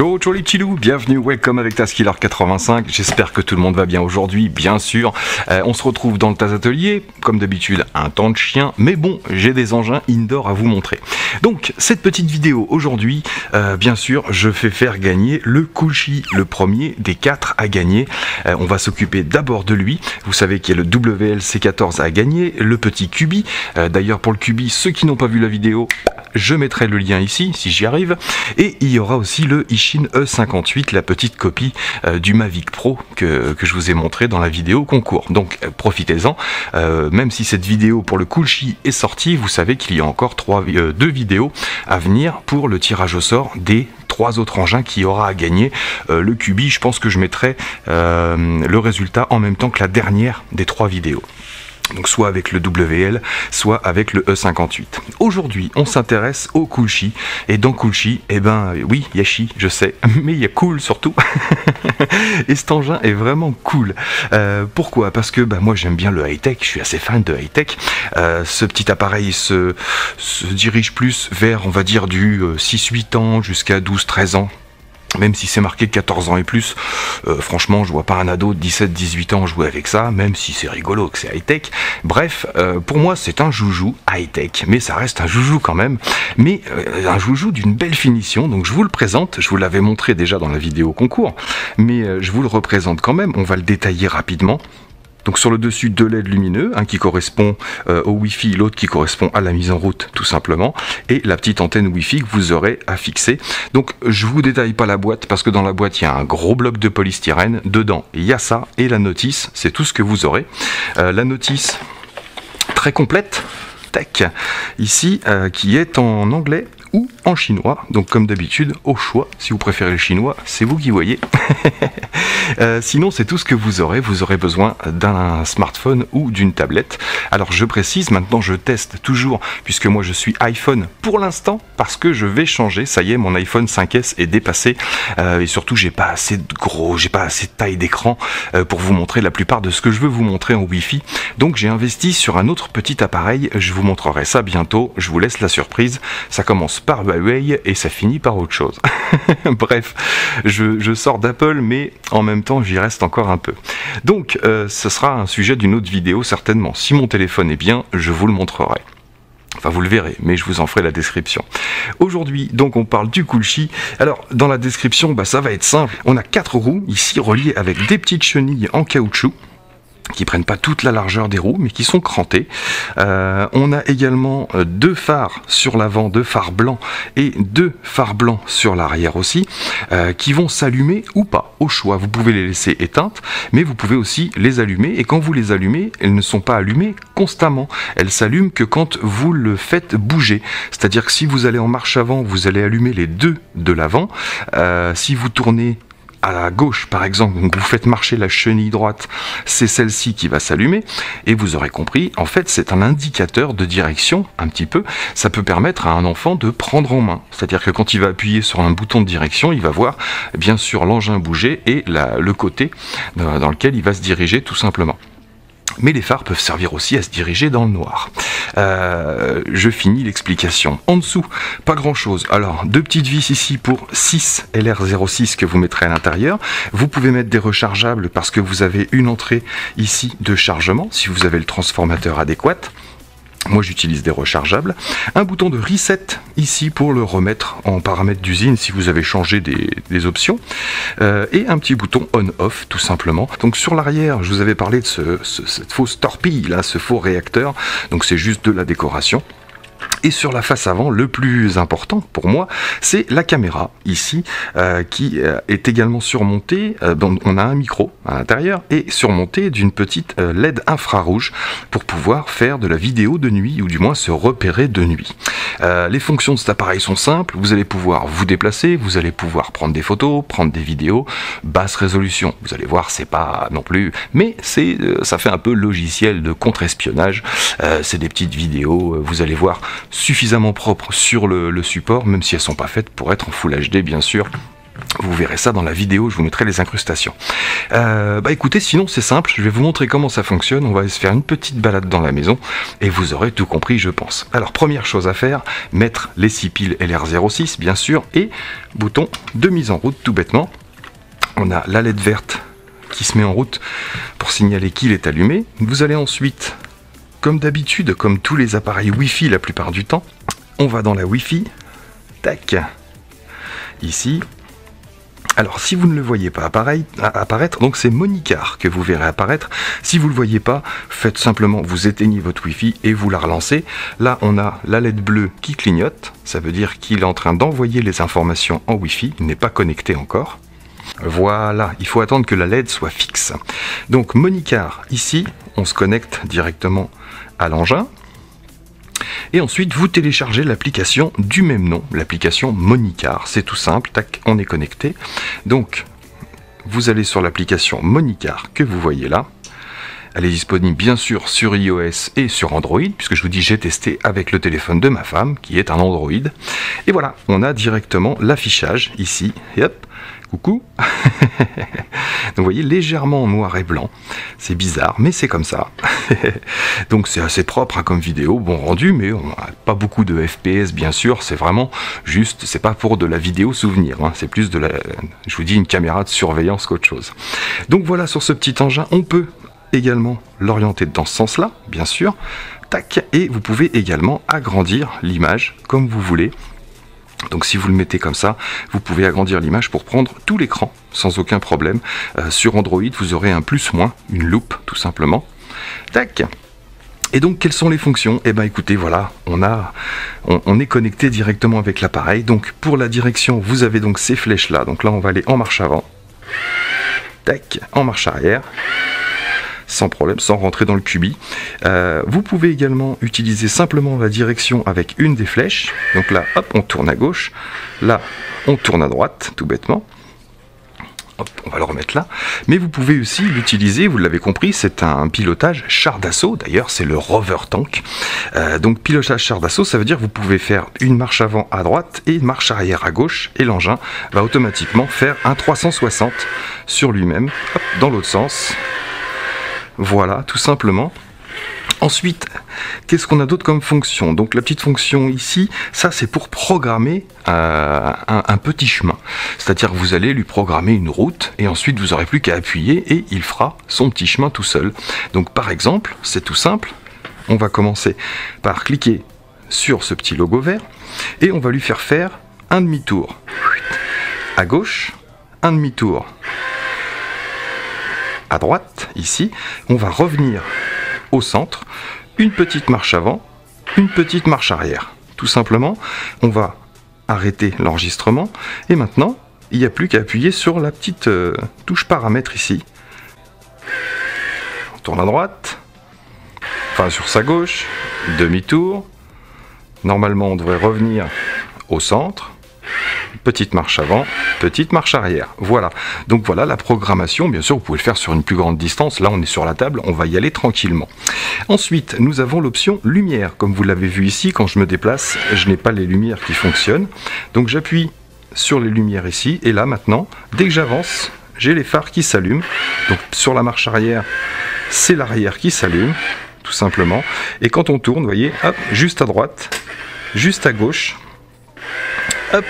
Ciao, ciao les petits loups, bienvenue, welcome avec TazKiller85, j'espère que tout le monde va bien aujourd'hui, bien sûr. On se retrouve dans le TazAtelier, comme d'habitude un temps de chien, mais bon, j'ai des engins indoor à vous montrer. Donc, cette petite vidéo aujourd'hui, bien sûr, je fais faire gagner le Coolchi, le premier des 4 à gagner. On va s'occuper d'abord de lui, vous savez qu'il y a le WLC14 à gagner, le petit Cubi. D'ailleurs pour le Cubi, ceux qui n'ont pas vu la vidéo, je mettrai le lien ici, si j'y arrive. Et il y aura aussi le Eachine E58, la petite copie du Mavic Pro que je vous ai montré dans la vidéo concours. Donc profitez-en, même si cette vidéo pour le Coolchi est sortie, vous savez qu'il y a encore 2 vidéos à venir pour le tirage au sort des 3 autres engins qui aura à gagner. Le Cubi, je pense que je mettrai le résultat en même temps que la dernière des 3 vidéos. Donc soit avec le WL, soit avec le E58. Aujourd'hui, on s'intéresse au Coolchi. Et dans Coolchi, eh ben oui, il y a chi, je sais, mais il y a cool surtout. Et cet engin est vraiment cool. Pourquoi? Parce que bah, moi j'aime bien le high-tech, je suis assez fan de high-tech. Ce petit appareil se dirige plus vers, on va dire, du 6-8 ans jusqu'à 12-13 ans. Même si c'est marqué 14 ans et plus, franchement je vois pas un ado de 17-18 ans jouer avec ça, même si c'est rigolo que c'est high-tech. Bref, pour moi c'est un joujou high-tech, mais ça reste un joujou quand même, mais un joujou d'une belle finition, donc je vous le présente, je vous l'avais montré déjà dans la vidéo concours, mais je vous le représente quand même, on va le détailler rapidement. Donc sur le dessus, 2 LED lumineux, un qui correspond au Wi-Fi, l'autre qui correspond à la mise en route tout simplement, et la petite antenne Wi-Fi que vous aurez à fixer. Donc je vous détaille pas la boîte parce que dans la boîte il y a un gros bloc de polystyrène, dedans il y a ça et la notice, c'est tout ce que vous aurez. La notice très complète, tac, ici qui est en anglais ou en chinois, donc comme d'habitude au choix, si vous préférez le chinois c'est vous qui voyez. Sinon c'est tout ce que vous aurez, besoin d'un smartphone ou d'une tablette. Alors je précise, maintenant je teste toujours, puisque moi je suis iPhone pour l'instant, parce que je vais changer, ça y est, mon iPhone 5S est dépassé, et surtout j'ai pas assez de gros, j'ai pas assez de taille d'écran pour vous montrer la plupart de ce que je veux vous montrer en Wi-Fi, donc j'ai investi sur un autre petit appareil, je vous montrerai ça bientôt, je vous laisse la surprise, ça commence par Huawei et ça finit par autre chose. Bref, je sors d'Apple mais en même temps j'y reste encore un peu. Donc ce sera un sujet d'une autre vidéo certainement. Si mon téléphone est bien, je vous le montrerai. Enfin vous le verrez, mais je vous en ferai la description. Aujourd'hui donc on parle du Coolchi. Alors dans la description, bah, ça va être simple. On a 4 roues ici reliées avec des petites chenilles en caoutchouc, qui prennent pas toute la largeur des roues mais qui sont crantées. On a également 2 phares sur l'avant, 2 phares blancs et 2 phares blancs sur l'arrière aussi, qui vont s'allumer ou pas au choix. Vous pouvez les laisser éteintes mais vous pouvez aussi les allumer, et quand vous les allumez elles ne sont pas allumées constamment, elles s'allument que quand vous le faites bouger, c'est à dire que si vous allez en marche avant vous allez allumer les 2 de l'avant, si vous tournez à la gauche par exemple, donc vous faites marcher la chenille droite, c'est celle-ci qui va s'allumer, et vous aurez compris, en fait c'est un indicateur de direction un petit peu, ça peut permettre à un enfant de prendre en main, c'est-à-dire que quand il va appuyer sur un bouton de direction, il va voir bien sûr l'engin bouger et le côté dans lequel il va se diriger tout simplement. Mais les phares peuvent servir aussi à se diriger dans le noir. Je finis l'explication. En dessous, pas grand chose. Alors, 2 petites vis ici pour 6 LR06 que vous mettrez à l'intérieur. Vous pouvez mettre des rechargeables parce que vous avez une entrée ici de chargement, si vous avez le transformateur adéquat. Moi j'utilise des rechargeables. Un bouton de reset ici pour le remettre en paramètres d'usine si vous avez changé des options. Et un petit bouton on-off tout simplement. Donc sur l'arrière, je vous avais parlé de cette fausse torpille là, ce faux réacteur. Donc c'est juste de la décoration. Et sur la face avant, le plus important pour moi, c'est la caméra, ici, qui est également surmontée, on a un micro à l'intérieur, et surmontée d'une petite LED infrarouge, pour pouvoir faire de la vidéo de nuit, ou du moins se repérer de nuit. Les fonctions de cet appareil sont simples, vous allez pouvoir vous déplacer, vous allez pouvoir prendre des photos, prendre des vidéos, basse résolution, vous allez voir, c'est pas non plus, mais ça fait un peu logiciel de contre-espionnage, c'est des petites vidéos, vous allez voir, suffisamment propres sur le support, même si elles sont pas faites pour être en Full HD bien sûr, Vous verrez ça dans la vidéo, je vous mettrai les incrustations. Bah écoutez, sinon c'est simple, je vais vous montrer comment ça fonctionne, on va se faire une petite balade dans la maison et vous aurez tout compris je pense. Alors première chose à faire, mettre les 6 piles LR06 bien sûr et bouton de mise en route tout bêtement. On a la LED verte qui se met en route pour signaler qu'il est allumé. Vous allez ensuite, comme d'habitude, comme tous les appareils Wi-Fi la plupart du temps, on va dans la Wi-Fi, tac, ici. Alors si vous ne le voyez pas apparaître, donc c'est Monicar que vous verrez apparaître. Si vous ne le voyez pas, faites simplement, vous éteignez votre Wi-Fi et vous la relancez. Là on a la LED bleue qui clignote, ça veut dire qu'il est en train d'envoyer les informations en Wi-Fi, il n'est pas connecté encore. Voilà, il faut attendre que la LED soit fixe. Donc Monicar, ici, on se connecte directement à l'engin. Et ensuite, vous téléchargez l'application du même nom, l'application Monicar. C'est tout simple, tac, on est connecté. Donc, vous allez sur l'application Monicar que vous voyez là. Elle est disponible bien sûr sur iOS et sur Android, puisque je vous dis j'ai testé avec le téléphone de ma femme, qui est un Android. Et voilà, on a directement l'affichage ici, et hop, coucou. Donc vous voyez, légèrement en noir et blanc, c'est bizarre, mais c'est comme ça. Donc c'est assez propre hein, comme vidéo, bon rendu, mais on n'a pas beaucoup de FPS bien sûr, c'est vraiment juste, c'est pas pour de la vidéo souvenir, hein, c'est plus de la, je vous dis, une caméra de surveillance qu'autre chose. Donc voilà, sur ce petit engin, on peut également l'orienter dans ce sens-là, bien sûr, tac, et vous pouvez également agrandir l'image comme vous voulez. Donc si vous le mettez comme ça, vous pouvez agrandir l'image pour prendre tout l'écran sans aucun problème. Sur Android, vous aurez un plus-moins, une loupe tout simplement. Tac. Et donc, quelles sont les fonctions? Eh bien, écoutez, voilà, on est connecté directement avec l'appareil. Donc, pour la direction, vous avez donc ces flèches-là. Donc là, on va aller en marche avant. Tac, en marche arrière. Sans problème, sans rentrer dans le cubi. Vous pouvez également utiliser simplement la direction avec une des flèches. Donc là, hop, on tourne à gauche. Là, on tourne à droite, tout bêtement. Hop, on va le remettre là. Mais vous pouvez aussi l'utiliser, vous l'avez compris, c'est un pilotage char d'assaut. D'ailleurs, c'est le rover tank. Donc, pilotage char d'assaut, ça veut dire que vous pouvez faire une marche avant à droite et une marche arrière à gauche. Et l'engin va automatiquement faire un 360 sur lui-même. Hop, dans l'autre sens. Voilà, tout simplement. Ensuite, qu'est-ce qu'on a d'autre comme fonction? Donc la petite fonction ici, ça c'est pour programmer un petit chemin. C'est-à-dire vous allez lui programmer une route et ensuite vous n'aurez plus qu'à appuyer et il fera son petit chemin tout seul. Donc par exemple, c'est tout simple, on va commencer par cliquer sur ce petit logo vert et on va lui faire faire un demi-tour à gauche, un demi-tour à droite, ici, on va revenir au centre, une petite marche avant, une petite marche arrière. Tout simplement, on va arrêter l'enregistrement et maintenant, il n'y a plus qu'à appuyer sur la petite touche paramètres ici. On tourne à droite, enfin sur sa gauche, demi-tour. Normalement, on devrait revenir au centre. Petite marche avant, petite marche arrière. Voilà. Donc voilà la programmation. Bien sûr, vous pouvez le faire sur une plus grande distance. Là, on est sur la table, on va y aller tranquillement. Ensuite, nous avons l'option lumière. Comme vous l'avez vu ici, quand je me déplace, je n'ai pas les lumières qui fonctionnent. Donc j'appuie sur les lumières ici. Et là, maintenant, dès que j'avance, j'ai les phares qui s'allument. Donc sur la marche arrière, c'est l'arrière qui s'allume, tout simplement. Et quand on tourne, vous voyez, hop, juste à droite, juste à gauche, hop.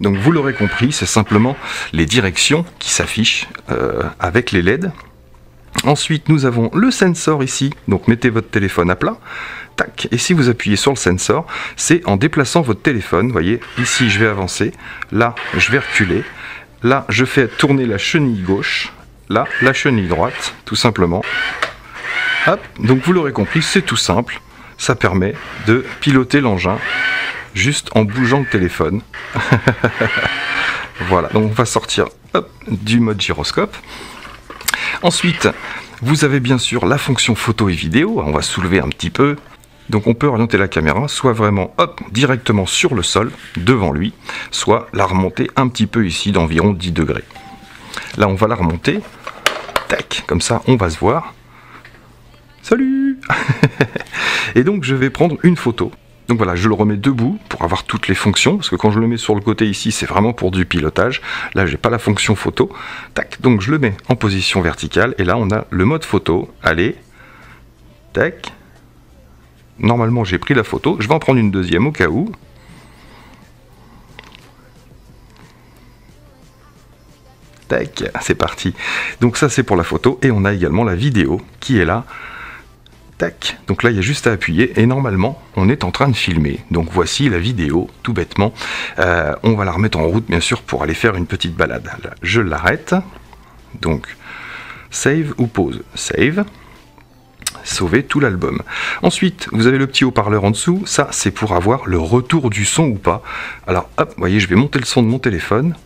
Donc vous l'aurez compris, c'est simplement les directions qui s'affichent avec les LED. Ensuite, nous avons le sensor ici. Donc mettez votre téléphone à plat. Tac. Et si vous appuyez sur le sensor, c'est en déplaçant votre téléphone. Vous voyez, ici je vais avancer. Là, je vais reculer. Là, je fais tourner la chenille gauche. Là, la chenille droite, tout simplement. Hop. Donc vous l'aurez compris, c'est tout simple. Ça permet de piloter l'engin juste en bougeant le téléphone. Voilà, donc on va sortir hop, du mode gyroscope. Ensuite, vous avez bien sûr la fonction photo et vidéo. On va soulever un petit peu. Donc on peut orienter la caméra, soit vraiment hop, directement sur le sol, devant lui, soit la remonter un petit peu ici d'environ 10 degrés. Là, on va la remonter. Tac, comme ça, on va se voir. Salut. Et donc, je vais prendre une photo. Donc voilà, je le remets debout pour avoir toutes les fonctions, parce que quand je le mets sur le côté ici, c'est vraiment pour du pilotage. Là, j'ai pas la fonction photo. Tac, donc je le mets en position verticale, et là, on a le mode photo. Allez, tac. Normalement, j'ai pris la photo. Je vais en prendre une deuxième au cas où. Tac, c'est parti. Donc ça, c'est pour la photo, et on a également la vidéo qui est là. Tac. Donc là, il y a juste à appuyer et normalement, on est en train de filmer. Donc voici la vidéo, tout bêtement. On va la remettre en route, bien sûr, pour aller faire une petite balade. Là, je l'arrête. Donc, save ou pause. Save. Sauver tout l'album. Ensuite, vous avez le petit haut-parleur en dessous. Ça, c'est pour avoir le retour du son ou pas. Alors, hop, vous voyez, je vais monter le son de mon téléphone.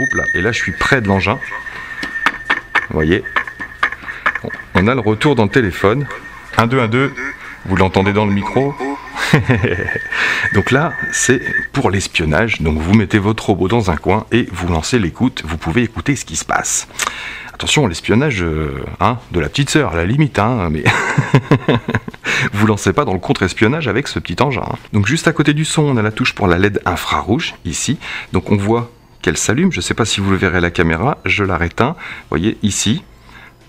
Oups là. Et là, je suis près de l'engin. Vous voyez ? On a le retour dans le téléphone. 1, 2, 1, 2. Vous l'entendez dans le micro. Donc là, c'est pour l'espionnage. Donc vous mettez votre robot dans un coin et vous lancez l'écoute. Vous pouvez écouter ce qui se passe. Attention, l'espionnage hein, de la petite sœur, à la limite. Hein, mais vous lancez pas dans le contre-espionnage avec ce petit engin. Hein. Donc juste à côté du son, on a la touche pour la LED infrarouge, ici. Donc on voit qu'elle s'allume. Je ne sais pas si vous le verrez à la caméra. Je la réteins. Vous voyez, ici.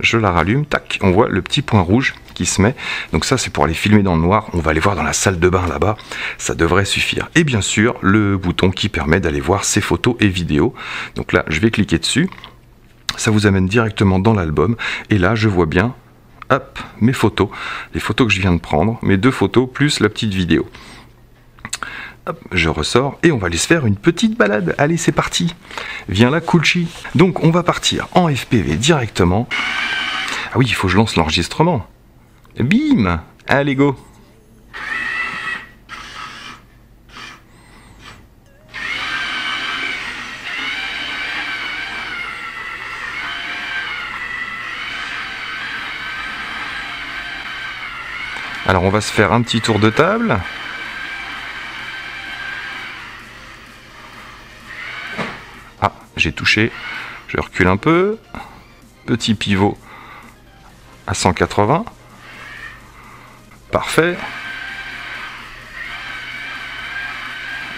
Je la rallume, tac, on voit le petit point rouge qui se met. Donc ça, c'est pour aller filmer dans le noir. On va aller voir dans la salle de bain là-bas. Ça devrait suffire. Et bien sûr, le bouton qui permet d'aller voir ses photos et vidéos. Donc là, je vais cliquer dessus. Ça vous amène directement dans l'album. Et là, je vois bien, hop, mes photos. Les photos que je viens de prendre. Mes deux photos plus la petite vidéo. Hop, je ressors et on va aller se faire une petite balade. Allez, c'est parti. Viens là, Coolchi. Donc, on va partir en FPV directement. Ah oui, il faut que je lance l'enregistrement. Bim! Allez, go! Alors, on va se faire un petit tour de table. J'ai touché, je recule un peu, petit pivot à 180, parfait,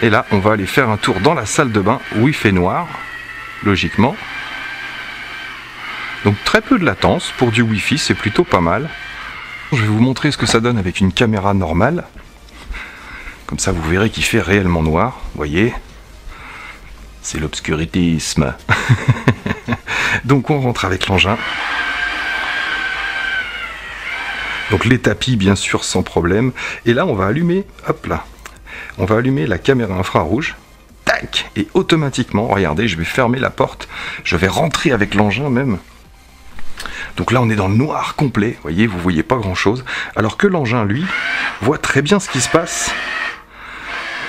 et là on va aller faire un tour dans la salle de bain où il fait noir, logiquement, donc très peu de latence, pour du wifi c'est plutôt pas mal, je vais vous montrer ce que ça donne avec une caméra normale, comme ça vous verrez qu'il fait réellement noir, vous voyez. C'est l'obscurantisme. Donc on rentre avec l'engin. Donc les tapis bien sûr sans problème. Et là on va allumer, hop là, on va allumer la caméra infrarouge. Tac! Et automatiquement, regardez, je vais fermer la porte. Je vais rentrer avec l'engin même. Donc là on est dans le noir complet. Voyez, vous voyez pas grand chose. Alors que l'engin lui voit très bien ce qui se passe.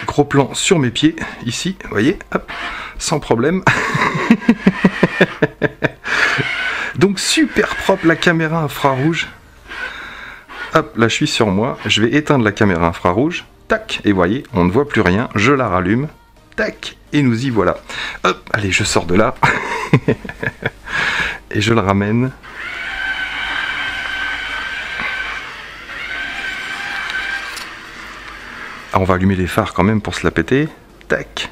Gros plan sur mes pieds, ici, vous voyez, hop, sans problème. Donc super propre la caméra infrarouge. Hop, là je suis sur moi, je vais éteindre la caméra infrarouge, tac, et vous voyez, on ne voit plus rien, je la rallume, tac, et nous y voilà. Hop, allez, je sors de là, et je le ramène. Ah, on va allumer les phares quand même pour se la péter. Tac.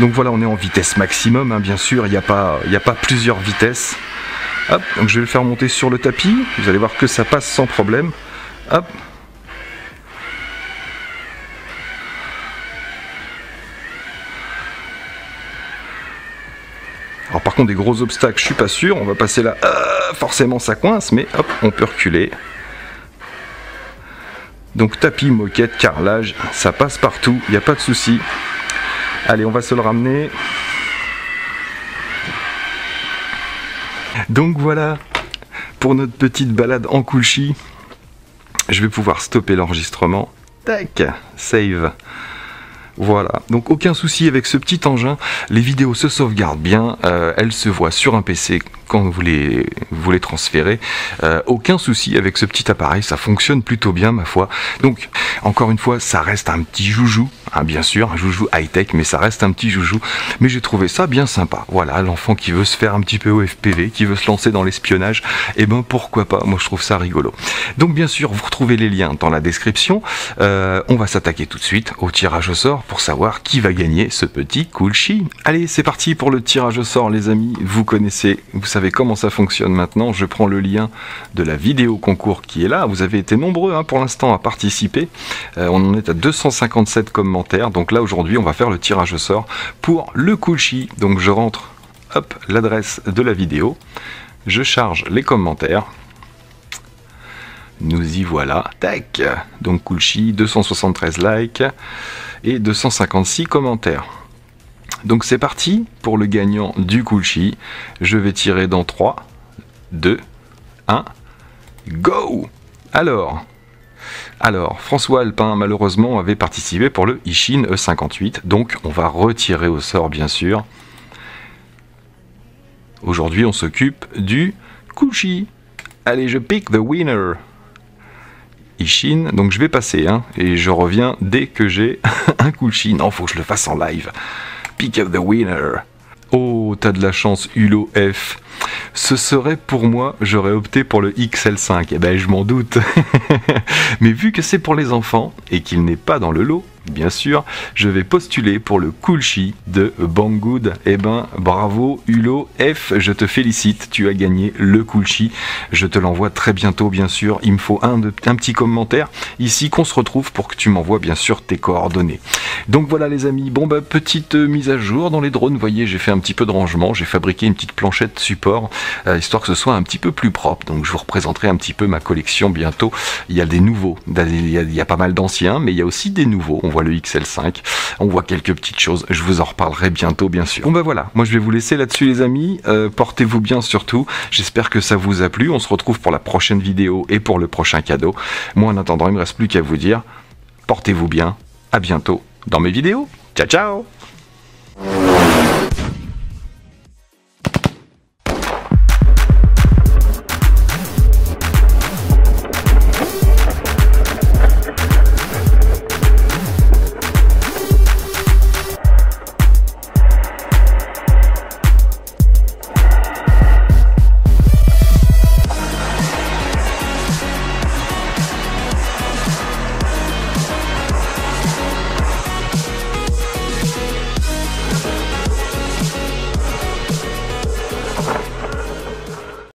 Donc voilà, on est en vitesse maximum, hein, bien sûr. Il n'y a pas plusieurs vitesses. Hop, donc je vais le faire monter sur le tapis. Vous allez voir que ça passe sans problème. Hop. Alors par contre, des gros obstacles, je suis pas sûr. On va passer là. Forcément, ça coince, mais hop, on peut reculer. Donc tapis, moquette, carrelage, ça passe partout, il n'y a pas de souci. Allez, on va se le ramener. Donc voilà, pour notre petite balade en Coolchi, je vais pouvoir stopper l'enregistrement. Tac, save. Voilà, donc aucun souci avec ce petit engin, les vidéos se sauvegardent bien, elles se voient sur un PC quand vous les transférez, aucun souci avec ce petit appareil, ça fonctionne plutôt bien ma foi, donc encore une fois ça reste un petit joujou, hein, bien sûr, un joujou high-tech, mais ça reste un petit joujou. Mais j'ai trouvé ça bien sympa. Voilà, l'enfant qui veut se faire un petit peu au FPV, qui veut se lancer dans l'espionnage, et ben pourquoi pas, moi je trouve ça rigolo. Donc bien sûr, vous retrouvez les liens dans la description. On va s'attaquer tout de suite au tirage au sort pour savoir qui va gagner ce petit Coolchi. Allez, c'est parti pour le tirage au sort les amis, vous connaissez, vous savez comment ça fonctionne maintenant. Je prends le lien de la vidéo concours qui est là, vous avez été nombreux hein, pour l'instant à participer. On en est à 257 commentaires, donc là aujourd'hui on va faire le tirage au sort pour le Coolchi. Donc je rentre hop l'adresse de la vidéo, je charge les commentaires. Nous y voilà, tac. Donc Coolchi, 273 likes et 256 commentaires. Donc c'est parti pour le gagnant du Coolchi. Je vais tirer dans 3, 2, 1, go! Alors, François Alpin, malheureusement, avait participé pour le Eachine E58. Donc on va retirer au sort, bien sûr. Aujourd'hui, on s'occupe du Coolchi. Allez, je pick the winner. Eachine, donc je vais passer hein, et je reviens dès que j'ai un Coolchi. Non, faut que je le fasse en live. Pick up the winner. Oh, t'as de la chance, Hulot F. Ce serait pour moi, j'aurais opté pour le XL5. Eh ben, je m'en doute. Mais vu que c'est pour les enfants et qu'il n'est pas dans le lot, bien sûr, je vais postuler pour le Coolchi de Banggood. Eh ben, bravo Hulot F, je te félicite, tu as gagné le Coolchi. Je te l'envoie très bientôt, bien sûr. Il me faut un petit commentaire ici qu'on se retrouve pour que tu m'envoies, bien sûr, tes coordonnées. Donc voilà les amis, bon bah petite mise à jour dans les drones, vous voyez j'ai fait un petit peu de rangement, j'ai fabriqué une petite planchette support, histoire que ce soit un petit peu plus propre, donc je vous représenterai un petit peu ma collection bientôt. Il y a des nouveaux, il y a pas mal d'anciens, mais il y a aussi des nouveaux, on voit le XL5, on voit quelques petites choses, je vous en reparlerai bientôt bien sûr. Bon bah voilà, moi je vais vous laisser là-dessus les amis, portez-vous bien surtout, j'espère que ça vous a plu, on se retrouve pour la prochaine vidéo et pour le prochain cadeau. Moi en attendant, il ne me reste plus qu'à vous dire, portez-vous bien, à bientôt dans mes vidéos. Ciao ciao!